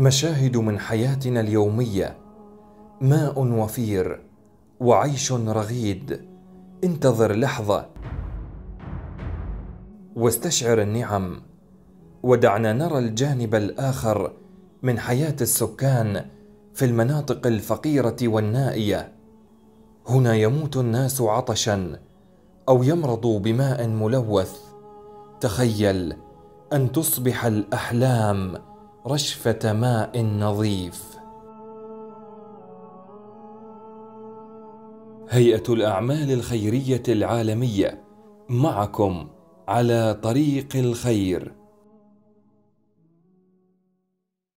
مشاهد من حياتنا اليومية، ماء وفير وعيش رغيد. انتظر لحظة واستشعر النعم، ودعنا نرى الجانب الآخر من حياة السكان في المناطق الفقيرة والنائية. هنا يموت الناس عطشا أو يمرضوا بماء ملوث. تخيل أن تصبح الأحلام رشفة ماء نظيف. هيئة الأعمال الخيرية العالمية معكم على طريق الخير.